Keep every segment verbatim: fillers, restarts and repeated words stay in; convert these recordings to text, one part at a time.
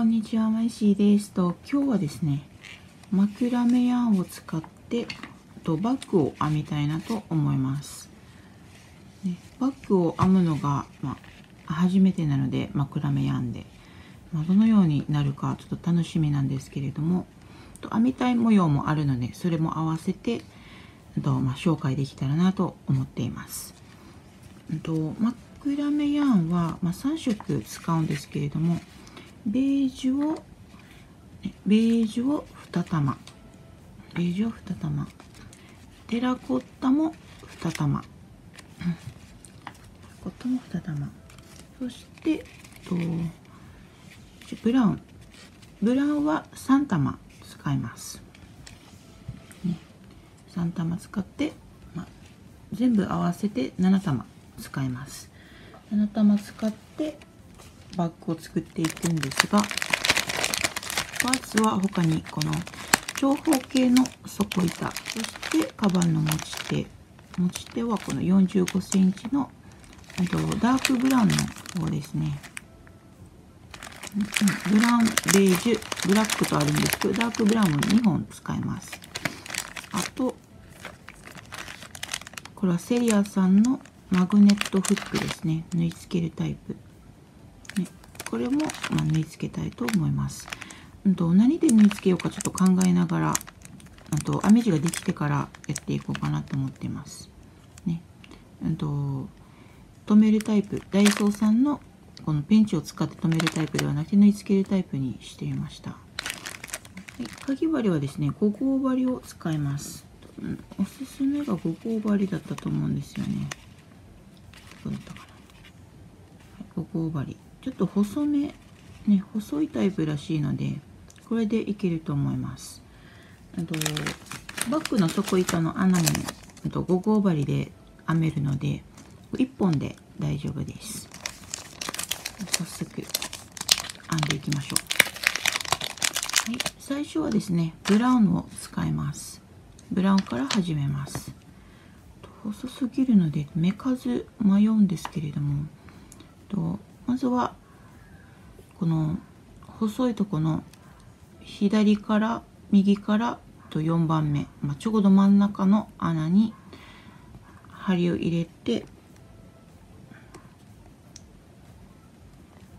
こんにちは、マイシーですと。今日はですね、枕目編を使ってとバッグを編みたいなと思います。ね、バッグを編むのが、まあ、初めてなので枕目編んで、まあ、どのようになるかちょっと楽しみなんですけれども、と編みたい模様もあるのでそれも合わせてと、まあ、紹介できたらなと思っています。と枕目ヤンは、まあ、さん色使うんですけれども、ベージュをベージュをに玉、ベージュをに玉、テラコッタもに玉、テラコッタもに玉、そしてとブラウンブラウンはさん玉使います。ね、さん玉使って、まあ、全部合わせてなな玉使います。なな玉使ってバッグを作っていくんですが、パーツは他にこの長方形の底板、そしてカバンの持ち手、持ち手はこの よんじゅうごセンチ のダークブラウンの方ですね。ブラウン、ベージュ、ブラックとあるんですけど、ダークブラウンをにほん使います。あとこれはセリアさんのマグネットフックですね。縫い付けるタイプ。ね、これも、まあ、縫い付けたいと思います。うんと、何で縫い付けようかちょっと考えながら、うんと、編み地ができてからやっていこうかなと思っています。ね、うんと、留めるタイプ、ダイソーさんのこのペンチを使って留めるタイプではなくて縫い付けるタイプにしてみました。はい、かぎ針はですね、ご号針を使います。うん、おすすめがご号針だったと思うんですよね。だったかな。ご号針ちょっと細め、ね、細いタイプらしいのでこれでいけると思います。あとバッグの底板の穴もご号針で編めるのでいっぽんで大丈夫です。早速編んでいきましょう。はい、最初はですねブラウンを使います。ブラウンから始めます。細すぎるので目数迷うんですけれども、とまずはこの細いとこの左から右からとよんばんめ、まあ、ちょうど真ん中の穴に針を入れて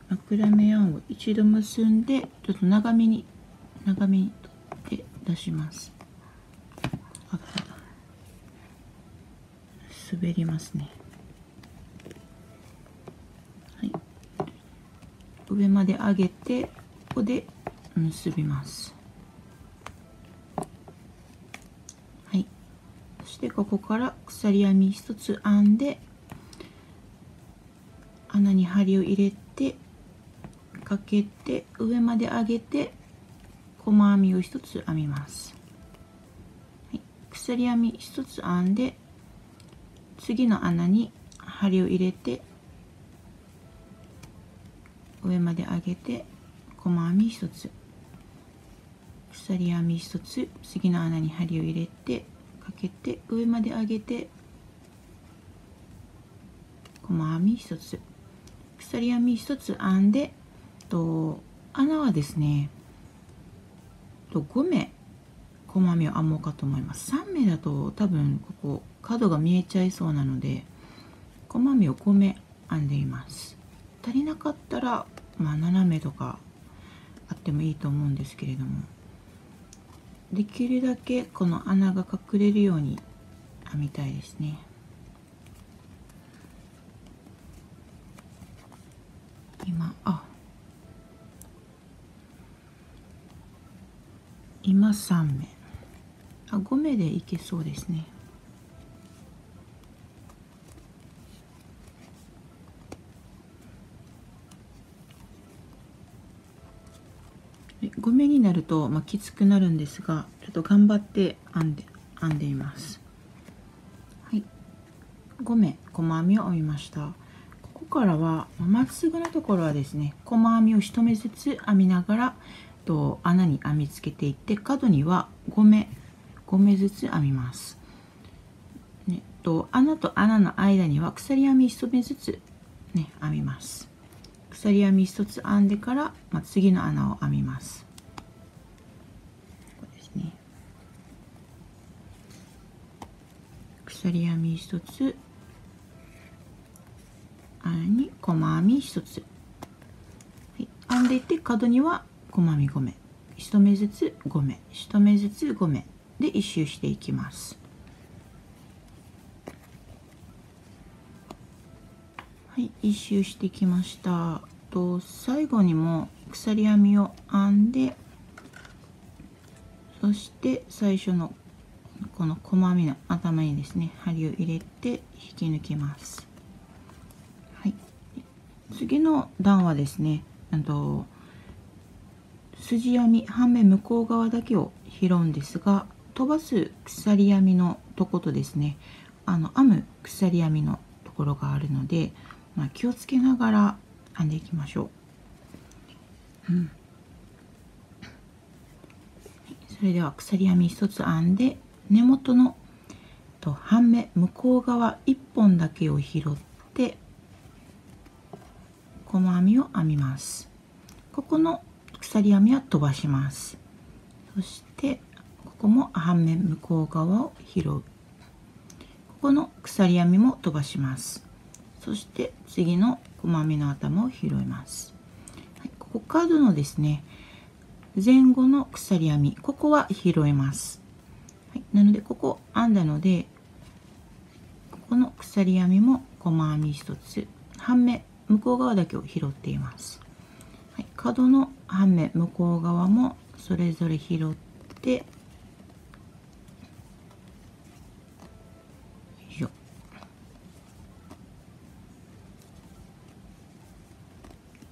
枕目編を一度結んでちょっと長めに長めに取って出します。滑りますね。はい、上まで上げてここで結びます。はい、そしてここから鎖編みひとつ編んで穴に針を入れてかけて上まで上げて細編みをひとつ編みます。はい、鎖編みひとつ編んで次の穴に針を入れて上まで上げて細編みひとつ、鎖編みひとつ、次の穴に針を入れてかけて上まで上げて細編みひとつ、鎖編みひとつ編んでと穴はですねとごめい細編みを編もうかと思います。さんめいだと多分ここ角が見えちゃいそうなので細編みをごめい編んでいます。足りなかったら、まあ、ななめいとかあってもいいと思うんですけれども、できるだけこの穴が隠れるように編みたいですね。今あ今さんめい、あごめいでいけそうですね。ごめいになると、まあ、きつくなるんですがちょっと頑張って編んで、編んでいます。はい、ごめい細編みを編みました。ここからはまっすぐのところはですね細編みをひとめずつ編みながらと穴に編みつけていって、角にはごめいごめいずつ編みます。ね、と穴と穴の間には鎖編みひとめずつ、ね、編みます。鎖編みひとつ編んでから、まあ、次の穴を編みます。ここですね、鎖編みひとつに細編みひとつ、はい、編んでいって角には細編みごめ、いち目ずつごめ、いち目ずつごめでいっ周していきます。はい、いっ周してきました。と最後にも鎖編みを編んで、そして最初のこの細編みの頭にですね針を入れて引き抜きます。はい、次の段はですね、あと筋編み半目向こう側だけを拾うんですが、飛ばす鎖編みのとことですね、あの編む鎖編みのところがあるので、まあ、気をつけながら編んでいきましょう。うん、それでは鎖編みひとつ編んで、根元のと半目向こう側いっぽんだけを拾って細編みを編みます。ここの鎖編みは飛ばします。そしてここも半目向こう側を拾う、ここの鎖編みも飛ばします。そして次の細編みの頭を拾います。はい、ここ角のですね前後の鎖編み、ここは拾えます。はい、なのでここ編んだので、ここの鎖編みも細編みひとつ、半目向こう側だけを拾っています。はい、角の半目向こう側もそれぞれ拾って、よいしょ、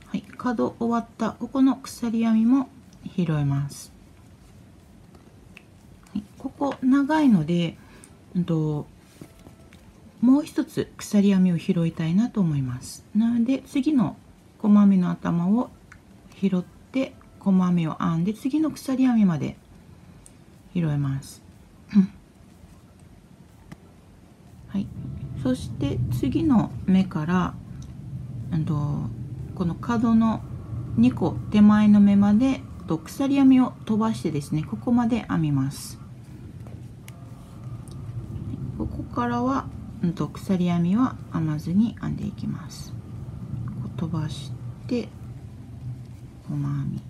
はい、角終わったここの鎖編みも拾えます。はい、ここ長いので、うんともう一つ鎖編みを拾いたいなと思います。なので次の細編みの頭を拾って細編みを編んで、次の鎖編みまで拾います。はい、そして次の目からこの角のにこ手前の目まで鎖編みを飛ばしてですね、ここまで編みます。ここからは鎖編みは編まずに編んでいきます。飛ばして細編み、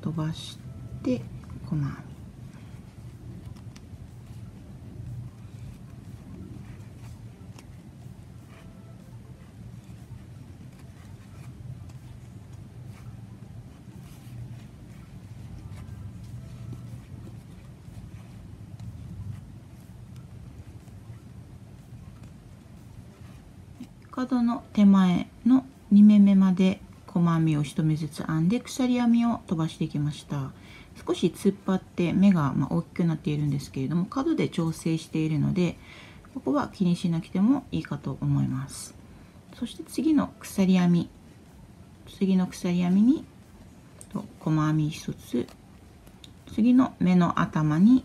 飛ばして細編み、角の手前のに目めまで細編みをいち目ずつ編んで鎖編みを飛ばしていきました。少し突っ張って目がまあ大きくなっているんですけれども、角で調整しているのでここは気にしなくてもいいかと思います。そして次の鎖編み、次の鎖編みに細編みひとつ、次の目の頭に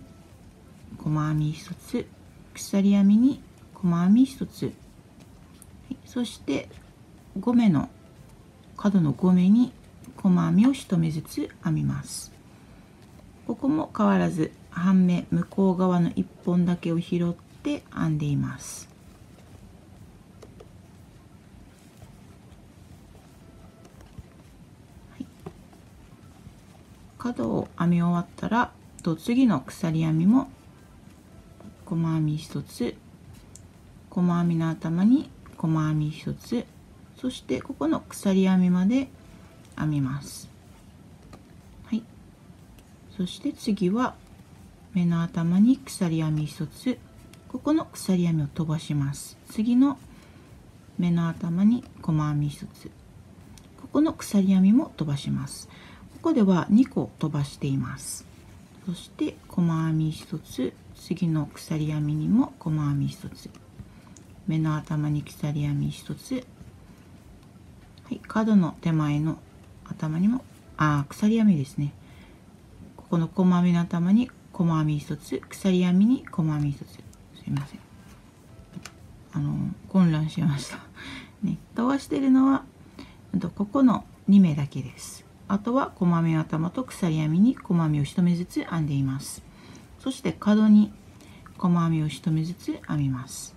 細編みひとつ、鎖編みに細編みひとつ、そしてご目の角のご目に細編みをいち目ずつ編みます。ここも変わらず半目向こう側のいっぽんだけを拾って編んでいます。はい、角を編み終わったらと次の鎖編みも細編みひとつ、細編みの頭に細編みひとつ、そしてここの鎖編みまで編みます。はい、そして次は目の頭に鎖編みひとつ、ここの鎖編みを飛ばします。次の目の頭に細編みひとつ、ここの鎖編みも飛ばします。ここではにこ飛ばしています。そして細編みひとつ、次の鎖編みにも細編みひとつ、目の頭に鎖編みひとつ、はい、角の手前の頭にもあ鎖編みですね、ここの細編みの頭に細編みひとつ、鎖編みに細編みひとつ、すいません、あの混乱しました。ね、飛ばしてるのはここのに目だけです。あとは細目頭と鎖編みに細編みをひと目ずつ編んでいます。そして角に細編みをひと目ずつ編みます。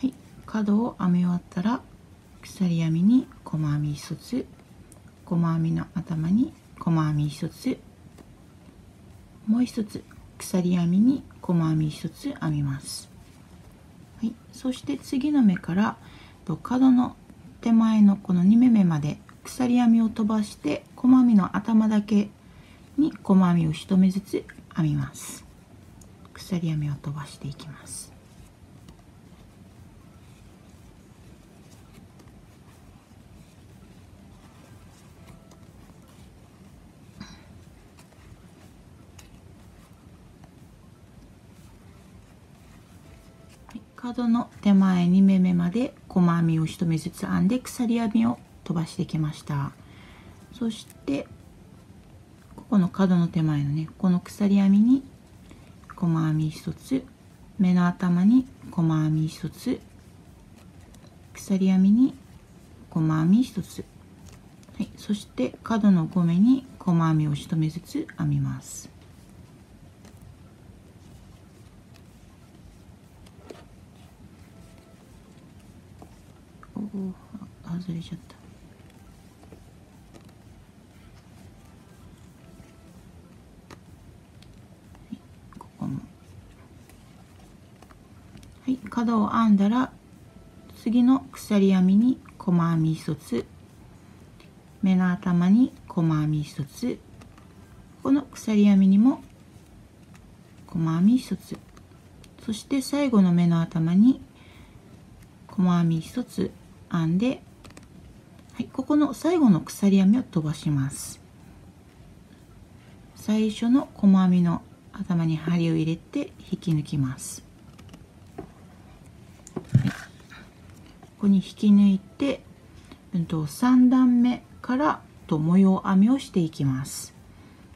はい、角を編み終わったら鎖編みに細編みひとつ、細編みの頭に細編みひとつ、もうひとつ鎖編みに細編みひとつ編みます。はい、そして次の目から角の手前のこのに目目まで鎖編みを飛ばして細編みの頭だけに細編みをひと目ずつ編みます。鎖編みを飛ばしていきます。角の手前に目目まで細編みをひと目ずつ編んで鎖編みを飛ばしてきました。そしてここの角の手前のね、この鎖編みに細編みひとつ、目の頭に細編みひとつ、鎖編みに細編みひとつ、はい、そして角のご目に細編みをひと目ずつ編みます。外れちゃった。ここも、はい、角を編んだら次の鎖編みに細編みひとつ、目の頭に細編みひとつ、この鎖編みにも細編みひとつ、そして最後の目の頭に細編みひとつ編んで、はい、ここの最後の鎖編みを飛ばします。最初の細編みの頭に針を入れて引き抜きます。はい、ここに引き抜いて、うん、とさん段目からと模様編みをしていきます。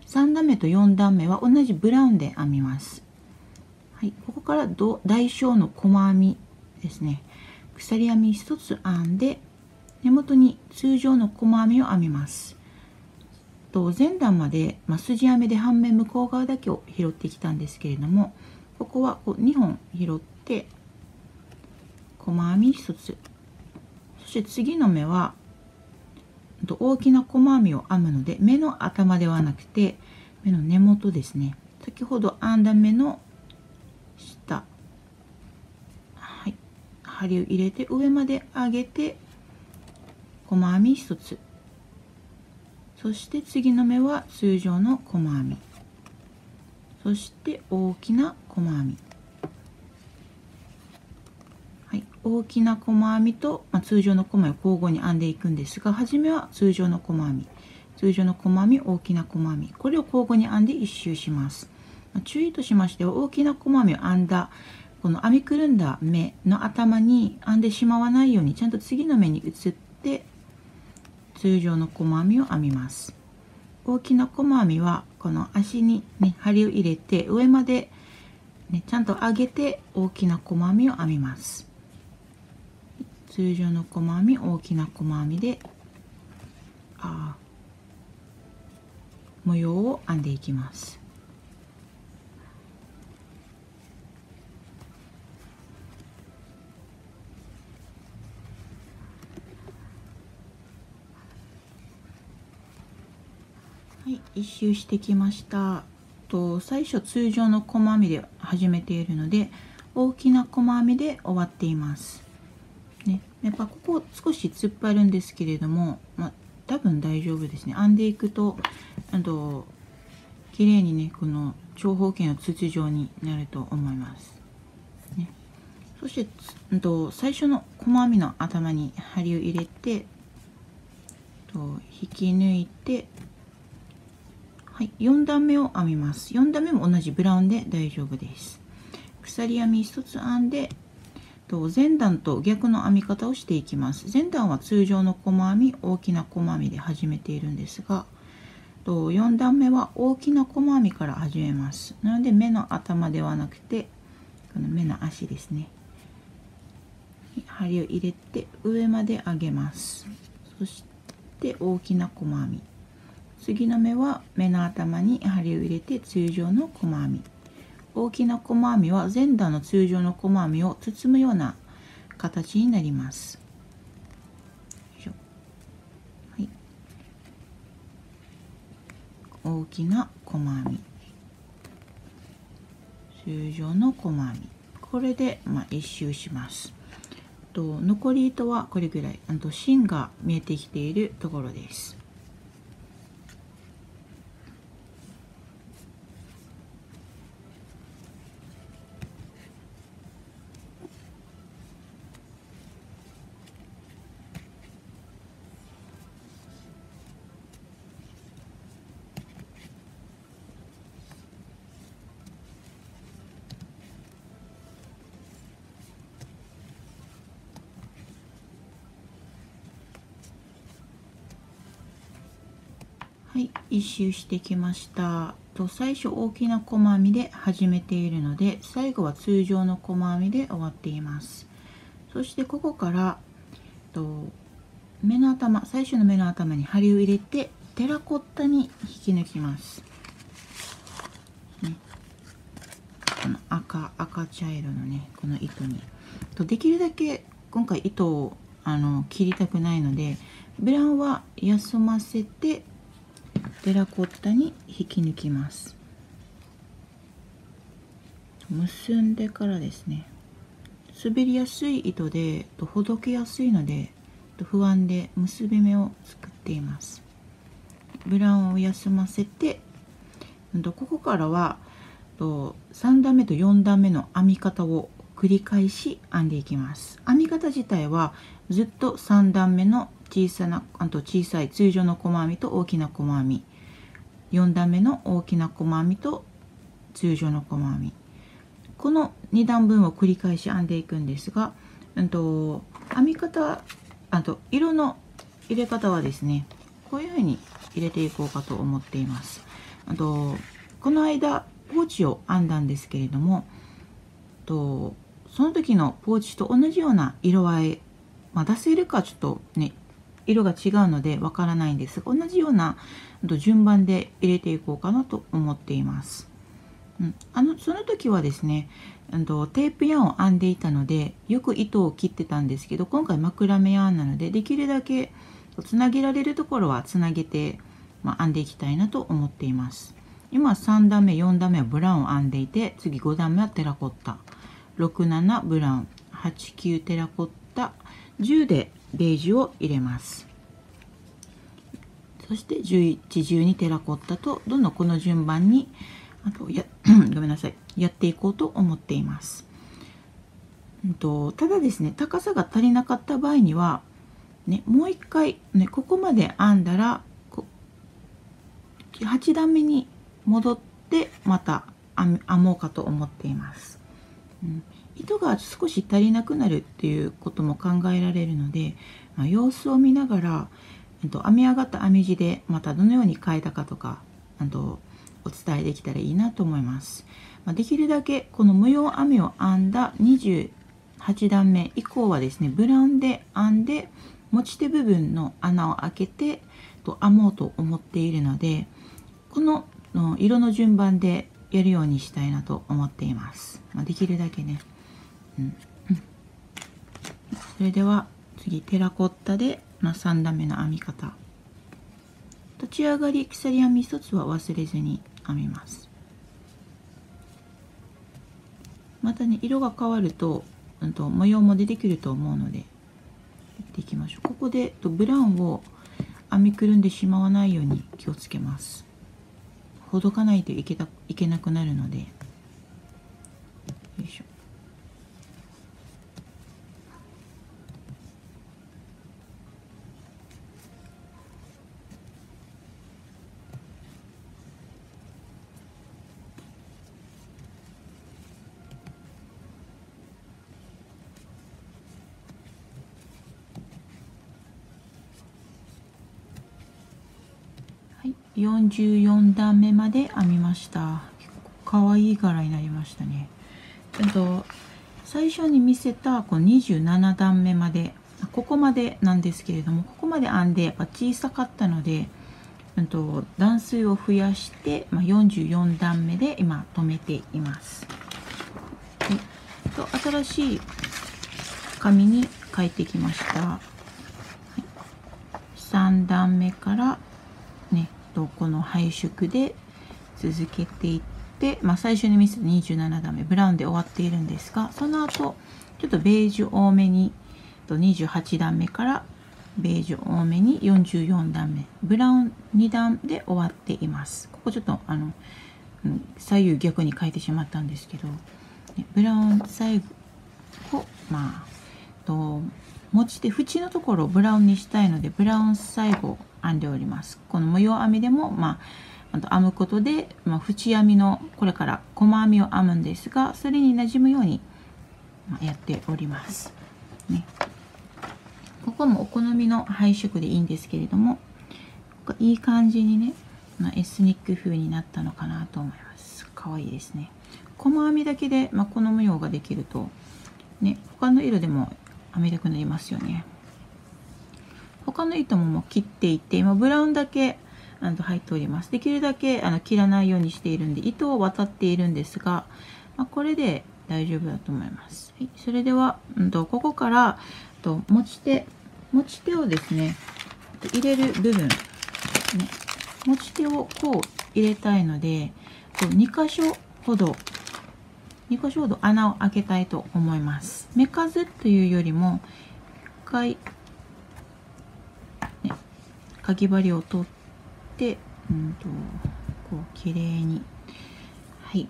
さん段目とよん段目は同じブラウンで編みます。はい、ここから大小の細編みですね、鎖編みひとつ編んで根元に通常の細編みを編みます。と前段まで、まあ、筋編みで半目向こう側だけを拾ってきたんですけれども、ここはこうにほん拾って細編みひとつ、そして次の目は大きな細編みを編むので目の頭ではなくて目の根元ですね、先ほど編んだ目の下、はい、針を入れて上まで上げて細編みひとつ、そして次の目は通常の細編み、そして大きな細編み、はい、大きな細編みと、まあ、通常の細編みを交互に編んでいくんですが、初めは通常の細編み、通常の細編み、大きな細編み、これを交互に編んでいっ周します。まあ、注意としましては、大きな細編みを編んだこの編みくるんだ目の頭に編んでしまわないように、ちゃんと次の目に移って通常の細編みを編みます。大きな細編みはこの足に、ね、針を入れて上まで、ね、ちゃんと上げて大きな細編みを編みます。通常の細編み、大きな細編みであ模様を編んでいきます。はい、一周してきました。と最初通常の細編みで始めているので大きな細編みで終わっています、ね、やっぱここを少し突っ張るんですけれども、まあ、多分大丈夫ですね。編んでいくとあと綺麗にねこの長方形の筒状になると思います、ね、そしてあと最初の細編みの頭に針を入れてと引き抜いて、はい、よん段目を編みます。よん段目も同じブラウンで大丈夫です。鎖編みひとつ編んでと前段と逆の編み方をしていきます。前段は通常の細編み、大きな細編みで始めているんですが、よん段目は大きな細編みから始めます。なので目の頭ではなくてこの目の足ですね、針を入れて上まで上げます。そして大きな細編み、次の目は目の頭に針を入れて通常の細編み。大きな細編みは前段の通常の細編みを包むような形になります。はい、大きな細編み、通常の細編み、これでまあ一周します。と残り糸はこれぐらい、あと芯が見えてきているところです。はい、一周してきました。と最初大きな細編みで始めているので、最後は通常の細編みで終わっています。そしてここからと目の頭、最初の目の頭に針を入れてテラコッタに引き抜きます。ね、この赤赤茶色のね、この糸にとできるだけ今回糸をあの切りたくないので、ブラウンは休ませてテラコッタに引き抜きます。結んでからですね、滑りやすい糸でほどけやすいので不安で結び目を作っています。ブラウンを休ませて、ここからはさん段目とよん段目の編み方を繰り返し編んでいきます。編み方自体はずっとさん段目の小さなあと小さい通常の細編みと大きな細編み、よん段目の大きな細編みと通常の細編み、このに段分を繰り返し編んでいくんですが、うんと編み方、あと色の入れ方はですね、こういうふうに入れていこうかと思っています。あとこの間ポーチを編んだんですけれども、とその時のポーチと同じような色合い、まあ、出せるかちょっとね色が違うのでわからないんですが、同じような順番で入れていこうかなと思っています。うん、あのその時はですね、うん、テープヤンを編んでいたのでよく糸を切ってたんですけど、今回枕目ヤンなのでできるだけつなげられるところはつなげて、まあ、編んでいきたいなと思っています。今さん段目よん段目はブラウンを編んでいて、次ご段目はテラコッタ、ろく、ななブラウン、はち、きゅうテラコッタ、じゅうでベージュを入れます。そしてじゅういち、じゅうにテラコッタとどんどんこの順番にあとやごめんなさいやっていこうと思っています。とただですね、高さが足りなかった場合には、ね、もう一回、ね、ここまで編んだらはち段目に戻ってまた編もうかと思っています。うん糸が少し足りなくなるっていうことも考えられるので、まあ、様子を見ながら編み上がった編み地でまたどのように変えたかとかとお伝えできたらいいなと思います。まあ、できるだけこの模様編みを編んだにじゅうはち段目以降はですね、ブラウンで編んで持ち手部分の穴を開けてと編もうと思っているので、この色の順番でやるようにしたいなと思っています。まあ、できるだけね。うん、それでは次テラコッタで、まあ、さん段目の編み方、立ち上がり鎖編みひとつは忘れずに編みます。またね色が変わると、うん、と模様も出てくると思うのでやっていきましょう。ここでとブラウンを編みくるんでしまわないように気をつけます。ほどかないといけた、いけなくなるので、よいしょ。よんじゅうよん段目まで編みました。結構かわいい柄になりましたね。えっと最初に見せたこのにじゅうなな段目まで、ここまでなんですけれども、ここまで編んでやっぱ小さかったので、えっと段数を増やして、まあ、よんじゅうよん段目で今止めています。えっと新しい紙に変えてきました。さん段目からね、この配色で続けていって、まあ、最初に見せたにじゅうなな段目ブラウンで終わっているんですが、その後ちょっとベージュ多めににじゅうはち段目からベージュ多めによんじゅうよん段目ブラウンに段で終わっています。ここちょっとあの左右逆に変えてしまったんですけど、ブラウン最後をまあと持ち手縁のところをブラウンにしたいのでブラウン最後編んでおります。この模様編みでも、まあ、編むことで、まあ、縁編みのこれから細編みを編むんですが、それになじむようにやっております、ね、ここもお好みの配色でいいんですけれども、いい感じにねエスニック風になったのかなと思います。かわいいですね。細編みだけで、まあ、この模様ができると、ね、他の色でも編みたくなりますよね。他の糸ももう切っていて、今ブラウンだけあの入っております。できるだけあの切らないようにしているんで糸を渡っているんですが、まあ、これで大丈夫だと思います、はい、それでは、うん、とここからと持ち手持ち手をですね入れる部分、ね、持ち手をこう入れたいのでに箇所ほどに箇所ほど穴を開けたいと思います。目数というよりもいっかいねかぎ針を取ってうんとこう綺麗に、はい、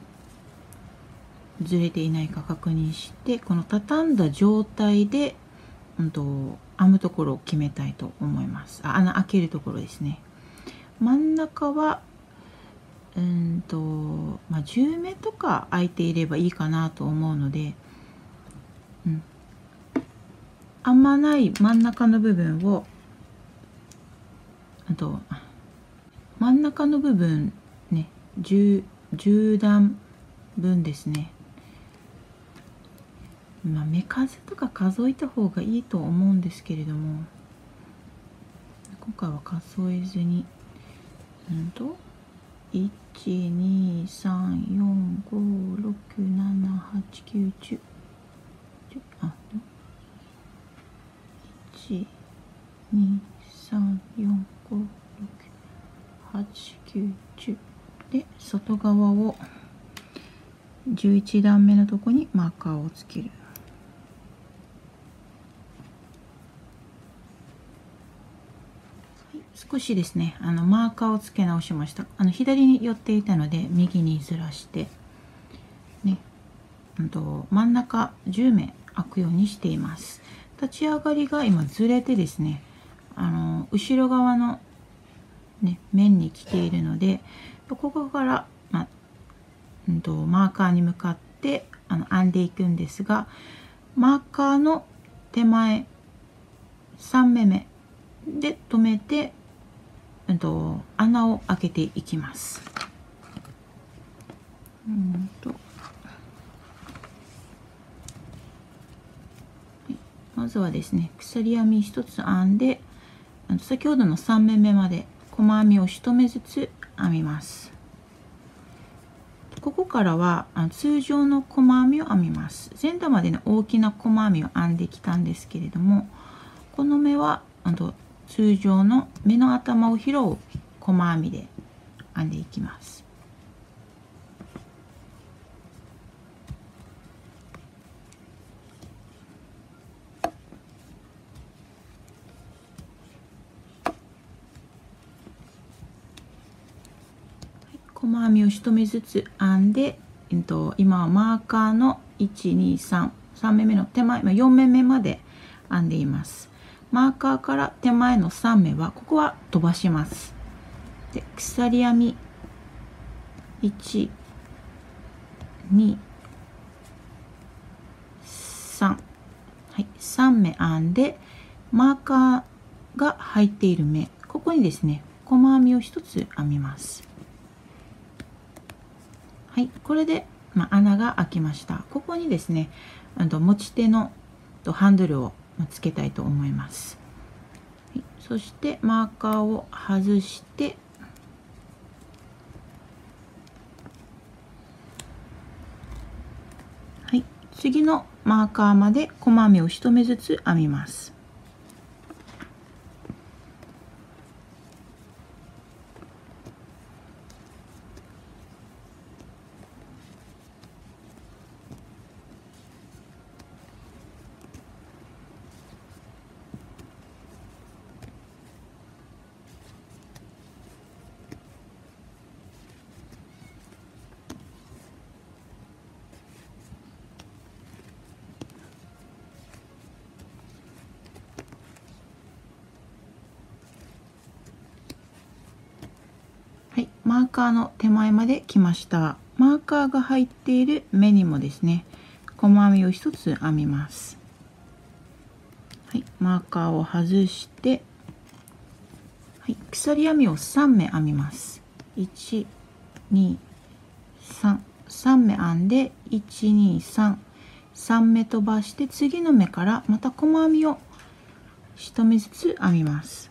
ずれていないか確認して、この畳んだ状態で、うん、と編むところを決めたいと思います。あ、穴開けるところですね。真ん中はうんとまあ、じゅう目とか空いていればいいかなと思うので、うん、編まない真ん中の部分をあと真ん中の部分ね 10, じゅう段分ですね、まあ、目数とか数えた方がいいと思うんですけれども、今回は数えずにうんといちにさんよんごろくななはちきゅうじゅう、あ、いちにさんよんごろくななはちきゅうじゅうで外側をじゅういち段目のとこにマーカーをつける。少しですねあのマーカーをつけ直しました。あの左に寄っていたので右にずらして、ね、うんと真ん中じゅう目開くようにしています。立ち上がりが今ずれてですねあの後ろ側の、ね、面に来ているので、ここから、まあうん、とマーカーに向かってあの編んでいくんですが、マーカーの手前さん目目で止めてうんと穴を開けていきます。うんとまずはですね鎖編みひとつ編んで先ほどのさん目目まで細編みをひと目ずつ編みます。ここからは通常の細編みを編みます。前段までの大きな細編みを編んできたんですけれども、この目は通常の目の頭を拾う細編みで編んでいきます。細編みをひと目ずつ編んで、えっと、今はマーカーのいちにさんさん目目の手前よん目目まで編んでいます。マーカーから手前のさん目はここは飛ばします。で鎖編みいちにさん、はい、さん目編んでマーカーが入っている目、ここにですね細編みをひとつ編みます。はい、これで、まあ、穴が開きました。ここにですね、あの持ち手のハンドルをつけたいと思います。はい、そしてマーカーを外して、はい、次のマーカーまで細編みをひとめずつ編みます。マーカーの手前まで来ました。マーカーが入っている目にもですね、細編みを一つ編みます。はい、マーカーを外して、はい、鎖編みをさんめ編みます。いち、に、さん、さんめ編んでいち、に、さん、さんめ飛ばして次の目からまた細編みをひとめずつ編みます。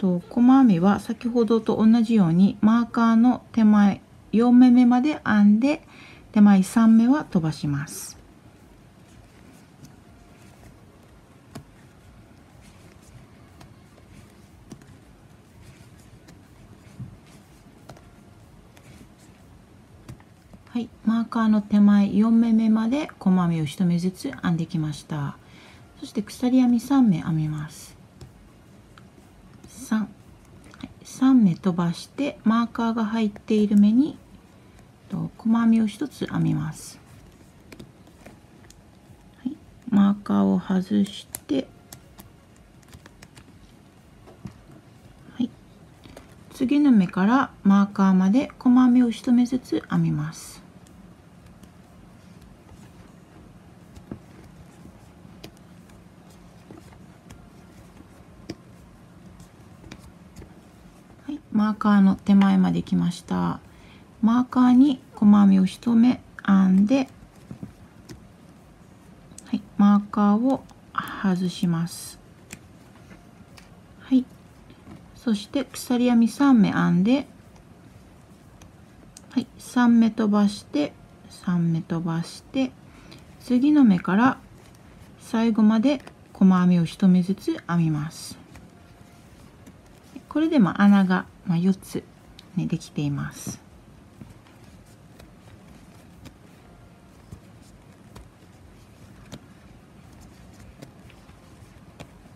と細編みは先ほどと同じようにマーカーの手前よんめめまで編んで手前さんめは飛ばします。はい、マーカーの手前よんめめまで細編みをひとめずつ編んできました。そして鎖編みさんめ編みます。さん、さんめ飛ばしてマーカーが入っている目に細編みをひとつ編みます。はい、マーカーを外して、はい、次の目からマーカーまで細編みをひとめずつ編みます。マーカーの手前まで来ました。マーカーに細編みをひとめ編んで、はい、マーカーを外します。はい、そして鎖編みさんめ編んで、はい、さんめ飛ばしてさんめ飛ばして次の目から最後まで細編みをひとめずつ編みます。これでまあ穴がまあよっつ、ね、できています。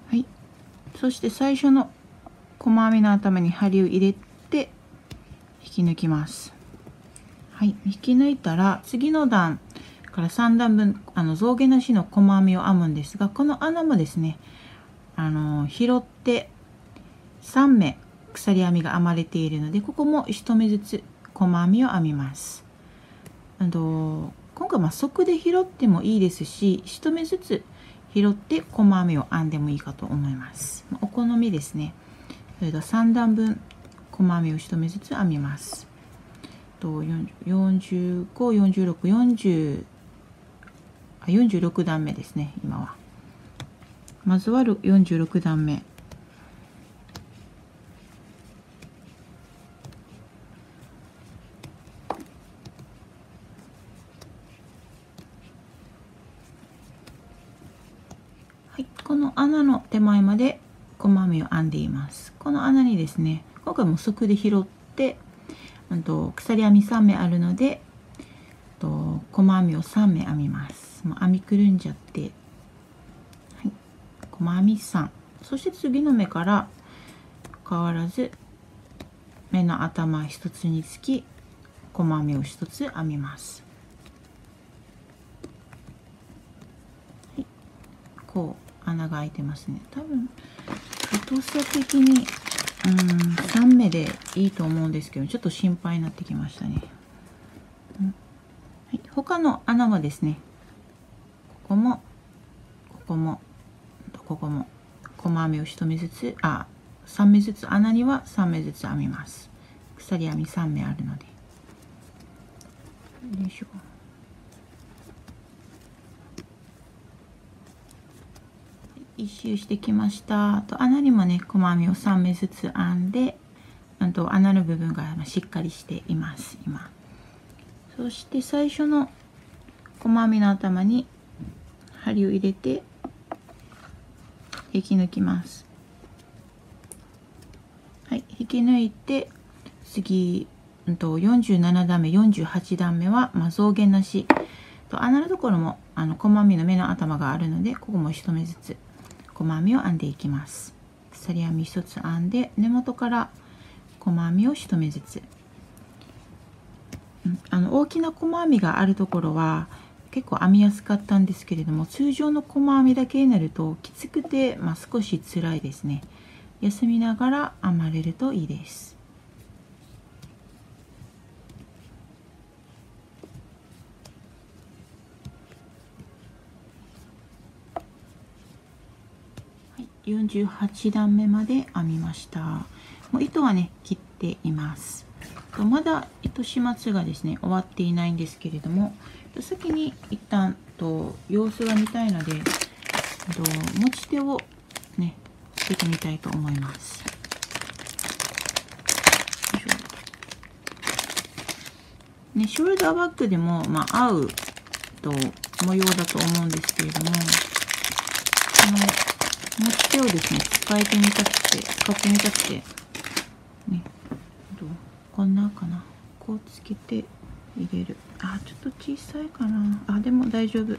はい、そして最初の細編みの頭に針を入れて引き抜きます。はい、引き抜いたら次の段からさんだんぶんあの象牙なしの細編みを編むんですが、この穴もですね、あの拾ってさんめ鎖編みが編まれているので、ここもひとめずつ細編みを編みます。あの今回は側で拾ってもいいですし、ひとめずつ拾って細編みを編んでもいいかと思います。お好みですね。それではさんだんぶん細編みをひとめずつ編みます。とよんじゅうご、よんじゅうろく、よんじゅう、あ、よんじゅうろく段目ですね、今は。まずはよんじゅうろく段目。この穴の手前まで細編みを編んでいます。この穴にですね、今回も側で拾って、鎖編みさんめあるので、細編みをさんめ編みます。もう編みくるんじゃって、はい、細編みさん。そして次の目から変わらず目の頭ひとつにつき細編みをひとつ編みます。はい、こう。穴が開いてますね。多分太さ的にうんさんめでいいと思うんですけど、ちょっと心配になってきましたね。うん、はい、他の穴はですね、ここもここもここも細編みをひとめずつあさんめいずつ、穴にはさんめいずつ編みます。鎖編みさんめいあるので、よいしょ、一周してきました。あと穴にもね、細編みをさんめいずつ編んで、なんと穴の部分がしっかりしています今。そして最初の細編みの頭に針を入れて引き抜きます。はい、引き抜いて次、うん、とよんじゅうななだんめよんじゅうはちだんめは、まあ、増減なしと、穴のところもあの細編みの目の頭があるので、ここもひとめずつ細編みを編んでいきます。鎖編みひとつ編んで、根元から細編みをひとめずつ、うん、あの大きな細編みがあるところは結構編みやすかったんですけれども、通常の細編みだけになるときつくて、まあ、少し辛いですね。休みながら編まれるといいです。はい、よんじゅうはちだんめまで編みました。もう糸はね切っています。まだ糸始末がですね終わっていないんですけれども、先に一旦と様子が見たいので、持ち手をねつけてみたいと思います。ね、ショルダーバッグでも、まあ、合うと模様だと思うんですけれども、この持ち手をですね使えてみたくて使ってみたくて、ね、こんなかな、こうつけて入れる。あ、ちょっと小さいかな。あ、でも大丈夫。ね、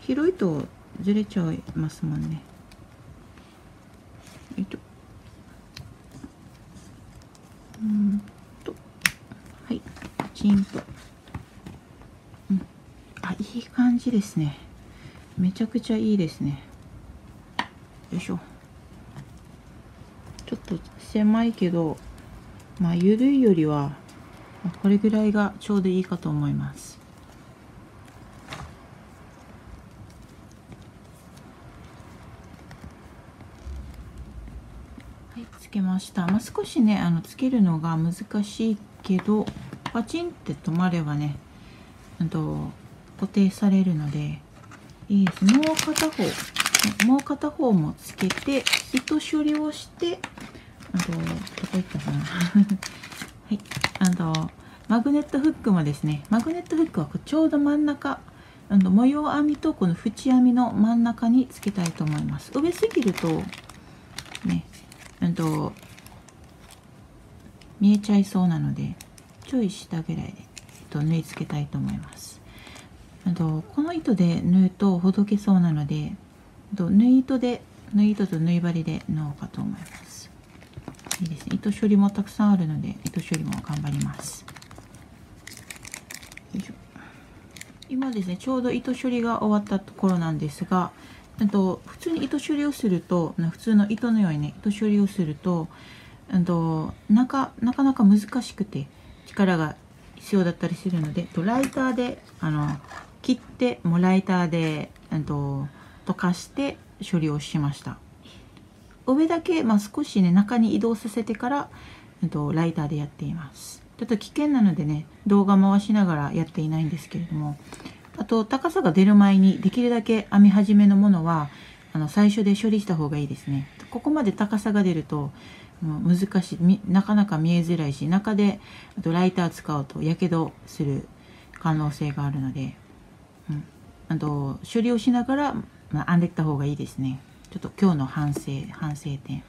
広いとずれちゃいますもんね。えっと、うんと、はい、パチンと、うん、あ、いい感じですね。めちゃくちゃいいですね。よいしょ。ちょっと狭いけど、まあ緩いよりは。これぐらいがちょうどいいかと思います。はい、つけました。まあ、少しね、あのつけるのが難しいけど、パチンって止まればね、うんと固定されるのでいいです。もう片方、もう片方もつけて糸処理をして、あとどこ行ったかな。はい、あのマグネットフックもですね、マグネットフックはちょうど真ん中、あの模様編みとこの縁編みの真ん中につけたいと思います。上すぎるとね、あの見えちゃいそうなので、ちょい下ぐらいで、えっと、縫い付けたいと思います。あのこの糸で縫うとほどけそうなので、縫い糸で縫い糸と縫い針で縫おうかと思います。いいですね、糸処理もたくさんあるので、糸処理も頑張ります。よいしょ。今ですねちょうど糸処理が終わったところなんですが、あと普通に糸処理をすると、普通の糸のようにね糸処理をすると、あとなかなか難しくて力が必要だったりするので、ライターであの切って、もうライターであと溶かして処理をしました。上だけ、まあ、少しね中に移動させてから、えっと、ライターでやっています。ちょっと危険なのでね動画回しながらやっていないんですけれども、あと高さが出る前にできるだけ編み始めのものはあの最初で処理した方がいいですね。ここまで高さが出ると難しい、なかなか見えづらいし、中であとライター使うとやけどする可能性があるので、うん、あと処理をしながら、まあ、編んでいった方がいいですね。ちょっと今日の反省反省点、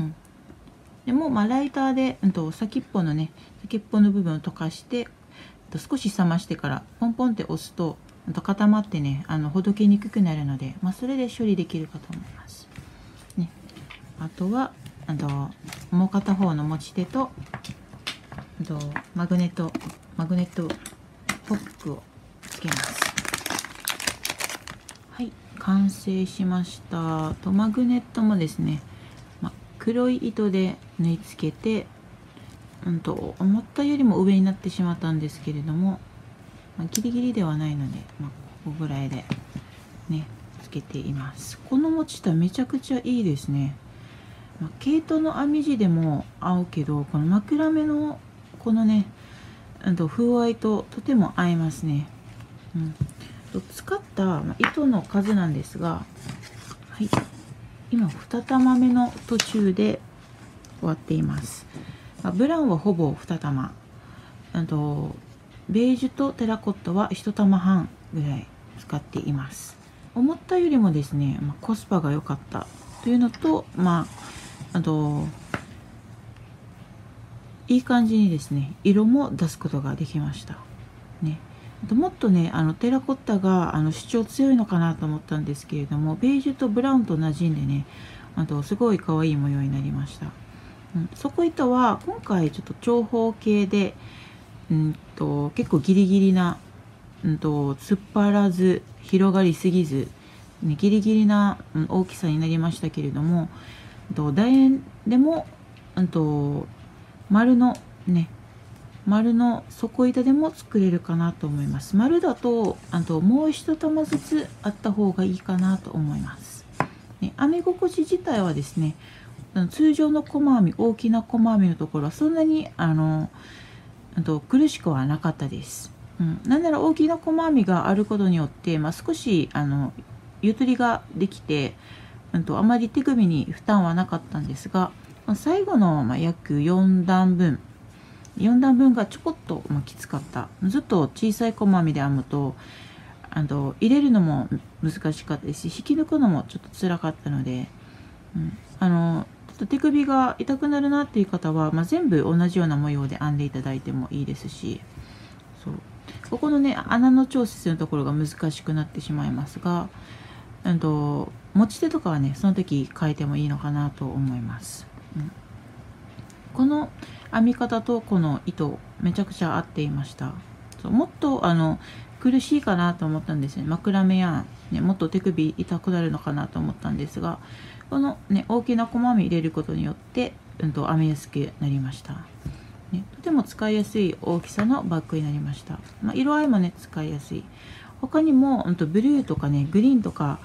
うん、でも、まあ、ライターで、うん、と先っぽのね先っぽの部分を溶かして、と少し冷ましてからポンポンって押すと、うん、と固まってねあのほどけにくくなるので、まあ、それで処理できるかと思います、ね、あとはあともう片方の持ち手と、あとマグネットマグネットホックをつけます。完成しました。とマグネットもですね、ま、黒い糸で縫い付けて、うんと思ったよりも上になってしまったんですけれども、ま、ギリギリではないので、ま、ここぐらいでねつけています。この持ち手めちゃくちゃいいですね。まあ、毛糸の編み地でも合うけど、この枕目のこのね、うん、と風合いととても合いますね。うん、と使った糸の数なんですが、はい、今に玉目の途中で終わっています。まあ、ブラウンはほぼに玉、うん、とベージュとテラコットはいち玉半ぐらい使っています。思ったよりもですね、まあ、コスパが良かったというのと、まあ、あといい感じにですね色も出すことができましたね。あともっとね、あのテラコッタがあの主張強いのかなと思ったんですけれども、ベージュとブラウンと馴染んでね、あとすごい可愛い模様になりました。うん、底糸は今回ちょっと長方形で、うんと結構ギリギリな、うんと突っ張らず広がりすぎず、ね、ギリギリな大きさになりましたけれども、と楕円でも、うんと丸のね丸の底板でも作れるかなと思います。丸だとあともう一玉ずつあった方がいいかなと思います、ね、編み心地自体はですね、通常の細編み、大きな細編みのところはそんなにあのあと苦しくはなかったです。うん、なんなら大きな細編みがあることによって、まあ、少しあのゆとりができて、うん、とあまり手首に負担はなかったんですが、最後のまあ約よん段分よん段分がちょこっときつかった。ずっと小さい細編みで編むとあの入れるのも難しかったですし、引き抜くのもちょっとつらかったので、うん、あのちょっと手首が痛くなるなっていう方は、まあ、全部同じような模様で編んでいただいてもいいですし、そうここのね穴の調節のところが難しくなってしまいますが、うん、と持ち手とかはねその時変えてもいいのかなと思います。うん、この編み方とこの糸めちゃくちゃ合っていました。そうもっとあの苦しいかなと思ったんですね。枕目やん、ね、もっと手首痛くなるのかなと思ったんですが、この、ね、大きな細編み入れることによって、うん、と編みやすくなりました、ね、とても使いやすい大きさのバッグになりました、まあ、色合いもね使いやすい。他にも、うん、とブルーとかねグリーンとか、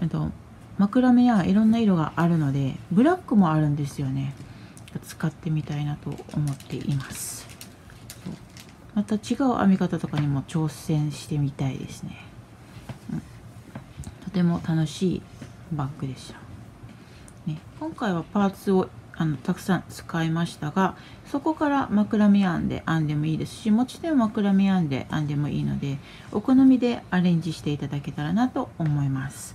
うん、と枕目やんいろんな色があるので、ブラックもあるんですよね。使ってみたいなと思っています。また違う編み方とかにも挑戦してみたいですね、うん、とても楽しいバッグでした、ね、今回はパーツをあのたくさん使いましたが、そこから枕目編んで編んでもいいですし、持ち手を枕目編んで編んでもいいので、お好みでアレンジしていただけたらなと思います。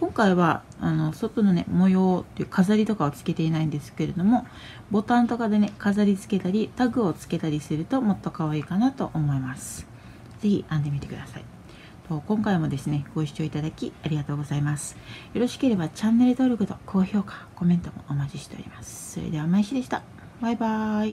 今回はあの外のね模様という飾りとかはつけていないんですけれども、ボタンとかでね飾りつけたりタグをつけたりするともっと可愛いかなと思います。是非編んでみてください。と今回もですねご視聴いただきありがとうございます。よろしければチャンネル登録と高評価コメントもお待ちしております。それではまいしでした。バイバーイ。